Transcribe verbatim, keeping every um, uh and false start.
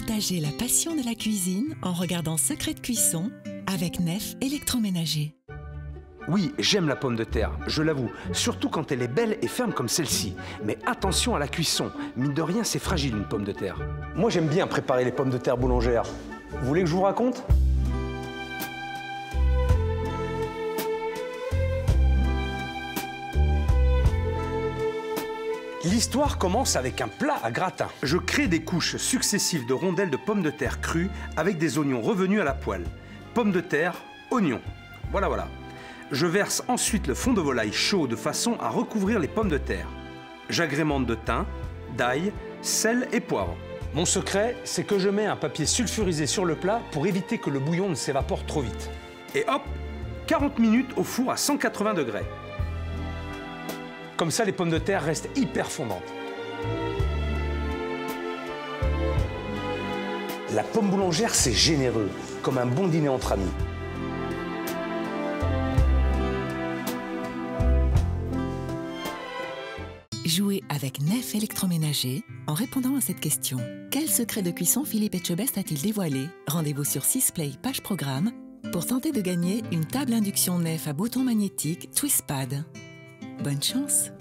Partagez la passion de la cuisine en regardant Secrets de cuisson avec Neff électroménager. Oui, j'aime la pomme de terre, je l'avoue, surtout quand elle est belle et ferme comme celle-ci. Mais attention à la cuisson, mine de rien c'est fragile une pomme de terre. Moi j'aime bien préparer les pommes de terre boulangères. Vous voulez que je vous raconte ? L'histoire commence avec un plat à gratin. Je crée des couches successives de rondelles de pommes de terre crues avec des oignons revenus à la poêle. Pommes de terre, oignons. Voilà, voilà. Je verse ensuite le fond de volaille chaud de façon à recouvrir les pommes de terre. J'agrémente de thym, d'ail, sel et poivre. Mon secret, c'est que je mets un papier sulfurisé sur le plat pour éviter que le bouillon ne s'évapore trop vite. Et hop, quarante minutes au four à cent quatre-vingts degrés. Comme ça, les pommes de terre restent hyper fondantes. La pomme boulangère, c'est généreux, comme un bon dîner entre amis. Jouez avec Neff électroménager en répondant à cette question. Quel secret de cuisson Philippe Etchebest a-t-il dévoilé? Rendez-vous sur six play page programme pour tenter de gagner une table induction Neff à bouton magnétique Twistpad. Bonne chance!